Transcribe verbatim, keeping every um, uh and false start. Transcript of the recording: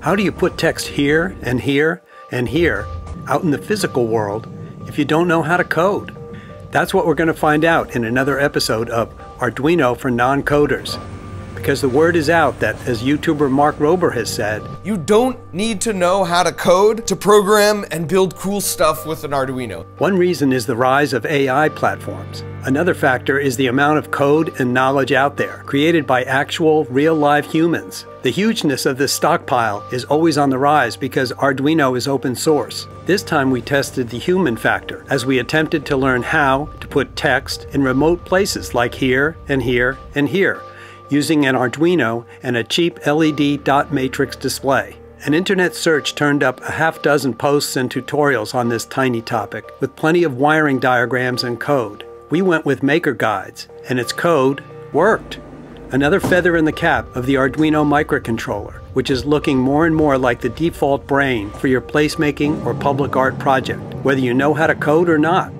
How do you put text here and here and here out in the physical world if you don't know how to code? That's what we're going to find out in another episode of Arduino for Non-Coders. Because the word is out that, as YouTuber Mark Rober has said, you don't need to know how to code to program and build cool stuff with an Arduino. One reason is the rise of A I platforms. Another factor is the amount of code and knowledge out there, created by actual, real-life humans. The hugeness of this stockpile is always on the rise because Arduino is open source. This time we tested the human factor, as we attempted to learn how to put text in remote places like here and here and here, using an Arduino and a cheap L E D dot matrix display. An internet search turned up a half dozen posts and tutorials on this tiny topic, with plenty of wiring diagrams and code. We went with Maker Guides, and its code worked. Another feather in the cap of the Arduino microcontroller, which is looking more and more like the default brain for your placemaking or public art project, whether you know how to code or not.